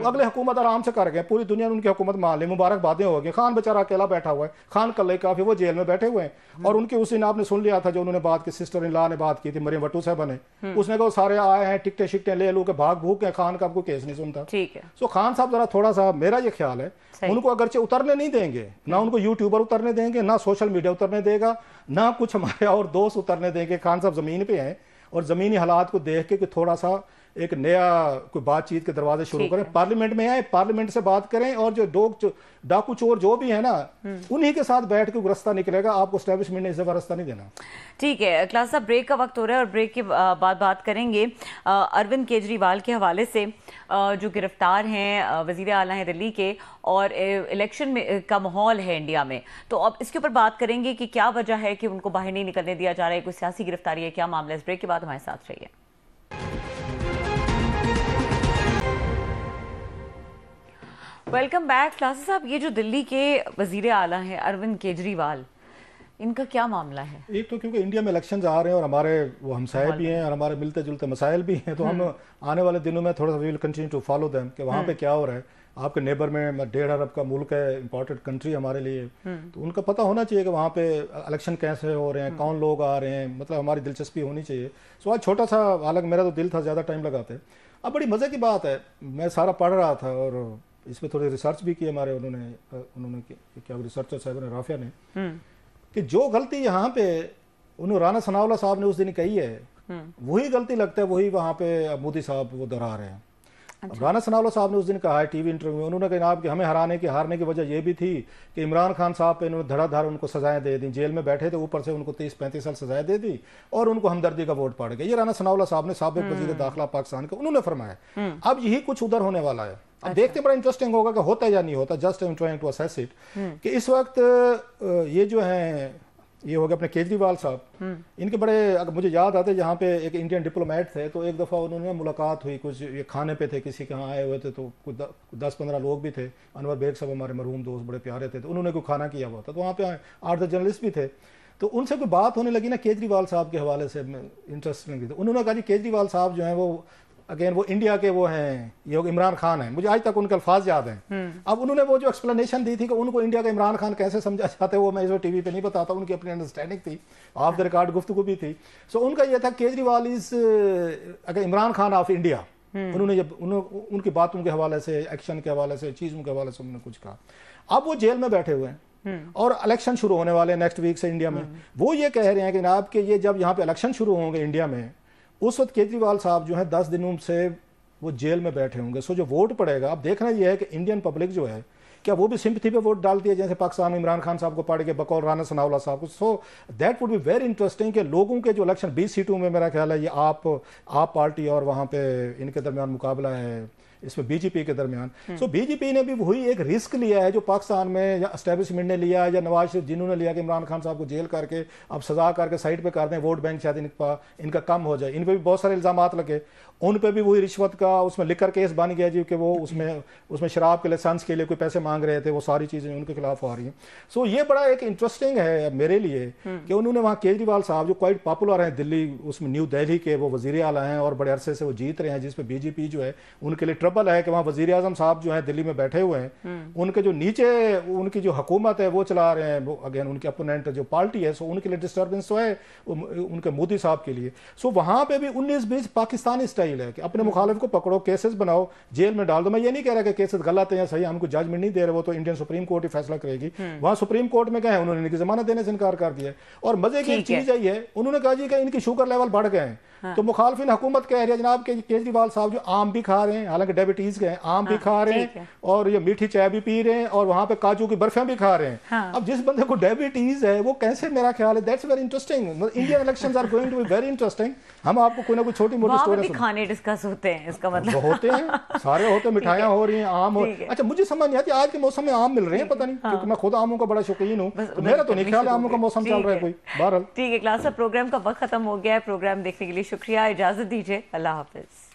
अगले हुकूमत आराम से कर गए, पूरी दुनिया ने उनकी हुकूमत मान ली, मुबारकबादें हो गई। खान बेचारा अकेला बैठा हुआ है, खान कल काफी वो जेल में बैठे हुए हैं। और उनकी उस दिन आपने सुन लिया था जो उन्होंने बात की, सिस्टर इन लॉ ने बात की थी मरियम वटू साहब ने, उसने कहा सारे आए हैं टिकटें शिकटें ले लू के भाग भूख है, खान का आपको केस नहीं सुनता। ठीक है, सो खान साहब जरा थोड़ा सा, मेरा ये ख्याल है उनको अगरचे उतरने नहीं देंगे, ना उनको यूट्यूबर उतरने देंगे, ना सोशल मीडिया उतरने देगा, ना कुछ हमारे और दोस्त उतरने देंगे। खान साहब जमीन पे हैं और जमीनी हालात को देख के थोड़ा सा एक नया कोई बातचीत के दरवाजे शुरू करें, पार्लियामेंट में आए, पार्लियामेंट से बात करें, और जो लोग डाकू चोर जो भी है ना उन्हीं के साथ बैठ के रास्ता निकलेगा, आपको एस्टेब्लिशमेंट ने इस जगह रास्ता नहीं देना। ठीक है क्लास साहब, ब्रेक का वक्त हो रहा है और ब्रेक के बाद बात करेंगे अरविंद केजरीवाल के हवाले से जो गिरफ्तार हैं वजीर आला हैं दिल्ली के, और इलेक्शन में का माहौल है इंडिया में, तो अब इसके ऊपर बात करेंगे कि क्या वजह है कि उनको बाहर नहीं निकलने दिया जा रहा है, कोई सियासी गिरफ्तारी है, क्या मामला है। इस ब्रेक के बाद हमारे साथ रहिए। वेलकम बैक क्लासेस साहब, ये जो दिल्ली के वजीर आला हैं अरविंद केजरीवाल, इनका क्या मामला है? एक तो क्योंकि इंडिया में इलेक्शन आ रहे हैं और हमारे वो हमसाये भी हैं और हमारे मिलते जुलते मसाइल भी हैं, तो हम आने वाले दिनों में थोड़ा सा we will continue to follow them कि वहाँ पे क्या हो रहा है। आपके नेबर में 1.5 अरब का मुल्क है, इम्पोर्टेंट कंट्री हमारे लिए, तो उनका पता होना चाहिए कि वहाँ पे इलेक्शन कैसे हो रहे हैं, कौन लोग आ रहे हैं, मतलब हमारी दिलचस्पी होनी चाहिए। सो आज छोटा सा, हालांकि मेरा तो दिल था ज़्यादा टाइम लगाते। अब बड़ी मज़े की बात है, मैं सारा पढ़ रहा था और इस पर थोड़ी रिसर्च भी की हमारे उन्होंने क्या रिसर्चर साहब ने, राफिया ने, कि जो गलती यहाँ पे उन्होंने राना सनाउल्लाह साहब ने उस दिन कही है वही गलती लगता है वही वहाँ पे मोदी साहब वो दोहरा रहे हैं। अच्छा। राना सनाउल्लाह साहब ने उस दिन कहा है टीवी इंटरव्यू में, उन्होंने कहा कि हमें हारने की वजह यह भी थी कि इमरान खान साहब पे इन्होंने धड़ाधड़ उनको सजाएं दे दी, जेल में बैठे थे ऊपर से उनको 30-35 साल सजाएं दे दी और उनको हमदर्दी का वोट पड़ गया। ये राना सनाउल्लाह साहब ने, साबिक वजीर दाखिला पाकिस्तान के, उन्होंने फरमाया। अब यही कुछ उधर होने वाला है। अब अच्छा। देखते बड़ा इंटरेस्टिंग होगा कि होता है या नहीं होता। Just I am trying to assess it कि इस वक्त ये जो है, ये हो गए अपने केजरीवाल साहब, इनके बड़े, अगर मुझे याद आते यहाँ पे एक इंडियन डिप्लोमेट थे, तो एक दफ़ा उन्होंने मुलाकात हुई, कुछ ये खाने पे थे, किसी के यहाँ आए हुए थे, तो कुछ 10-15 लोग भी थे। अनवर बेग साहब हमारे मरहूम दोस्त बड़े प्यारे थे, तो उन्होंने कोई खाना किया हुआ था, तो वहाँ पे 8-10 जर्नलिस्ट भी थे, तो उनसे कोई बात होने लगी ना केजरीवाल साहब के हवाले से, इंटरेस्टिंग। उन्होंने कहा जी केजरीवाल साहब जो हैं वो अगेन वो इंडिया के वो हैं, ये इमरान खान हैं, मुझे आज तक उनके अल्फाज याद हैं। अब उन्होंने वो जो एक्सप्लेनेशन दी थी कि उनको इंडिया का इमरान खान कैसे समझा जाता है, वो मैं इस टीवी पे नहीं बताता, उनकी अपनी अंडरस्टैंडिंग थी, ऑफ द रिकॉर्ड गुफ्तगू भी थी। सो उनका ये था केजरीवाल इज अगर इमरान खान ऑफ इंडिया, उन्होंने जब उनकी बातों के हवाले से, एक्शन के हवाले से, चीज़ों के हवाले से उन्होंने कुछ कहा। अब वो जेल में बैठे हुए हैं और इलेक्शन शुरू होने वाले हैं नेक्स्ट वीक से इंडिया में। वो ये कह रहे हैं कि जनाब के ये जब यहाँ पे इलेक्शन शुरू होंगे इंडिया में, उस वक्त केजरीवाल साहब जो है 10 दिनों से वो जेल में बैठे होंगे। सो जो वोट पड़ेगा, अब देखना यह है कि इंडियन पब्लिक जो है क्या वो भी सिंपथी पे वोट डालती है जैसे पाकिस्तान में इमरान खान साहब को पड़ के बकौल राना सनाउल्लाह साहब को। So that would be very interesting कि लोगों के जो इलेक्शन 20 सीटों में मेरा ख्याल है ये आप पार्टी और वहाँ पे इनके दरमियान मुकाबला है, इसमें बीजेपी के दरमियान। सो बीजेपी ने भी वही एक रिस्क लिया है जो पाकिस्तान में या एस्टेब्लिशमेंट ने लिया या नवाज शरीफ जिन्होंने लिया कि इमरान खान साहब को जेल करके अब सजा करके साइड पे कर दें, वोट बैंक शायद इनका कम हो जाए। इन पर भी बहुत सारे इल्ज़ाम लगे, उन पर भी वही रिश्वत का, उसमें लिकर केस बन गया जी कि वो उसमें शराब के लाइसेंस के लिए कोई पैसे मांग रहे थे, वो सारी चीज़ें उनके खिलाफ आ रही हैं। सो ये बड़ा एक इंटरेस्टिंग है मेरे लिए कि उन्होंने वहाँ केजरीवाल साहब जो क्वाइट पॉपुलर हैं दिल्ली, उसमें न्यू दिल्ली के वो वजीर आला हैं और बड़े अरसे से वो जीत रहे हैं, जिसपे बीजेपी जो है उनके लिए है कि वहाँ वज़ीर-ए-आज़म साहब जो हैं दिल्ली में बैठे हुए हैं, उनके जो नीचे उनकी जो हुकूमत है वो चला रहे हैं, वो अगेन उनके अपोनेंट जो पार्टी है, सो उनके लिए डिस्टर्बेंस तो है उनके मोदी साहब के लिए। सो वहाँ पे भी 19-20 पाकिस्तानी स्टाइल है कि अपने मुखालिफ को पकड़ो, केसेस बनाओ, जेल में डाल दो। मैं ये नहीं कह रहा कि केसेस गलत है या सही, हमको जजमेंट नहीं दे रहे, वो तो इंडियन सुप्रीम कोर्ट ही फैसला करेगी। वहाँ सुप्रीम कोर्ट में क्या है, उन्होंने इनकी जमानत देने से इनकार कर दिया। और मजे की चीज़ यही है, उन्होंने कहा जी कि इनकी शुगर लेवल बढ़ गए हैं, तो मुखालफिन हुकूमत कह रही है जनाब केजरीवाल साहब जो आम भी खा रहे हैं, हालांकि डायबिटीज के हैं, आम भी खा रहे हैं और ये मीठी चाय भी पी रहे हैं और वहाँ पे काजू की बर्फियां भी खा रहे हैं। अब जिस बंदे को डायबिटीज है वो कैसे, मेरा ख्याल है that's very interesting. Indian elections are going to be very interesting. हम आपको कोई ना कोई छोटी मोटी स्टोरी खाने डिस्कस होते हैं, इसका मतलब होते हैं, सारे होते हैं, मिठाइयाँ हो रही हैं, आम हो। अच्छा, मुझे समझ नहीं आती आज के मौसम में आम मिल रहे हैं, पता नहीं, क्योंकि मैं खुद आमों का बड़ा शौकीन हूँ, मेरा तो नहीं ख्याल आमों का मौसम चल रहा है कोई। बहरहाल ठीक है क्लास, प्रोग्राम का वक्त खत्म हो गया है, प्रोग्राम देखने के लिए शुक्रिया, इजाजत दीजिए, अल्लाह हाफिज।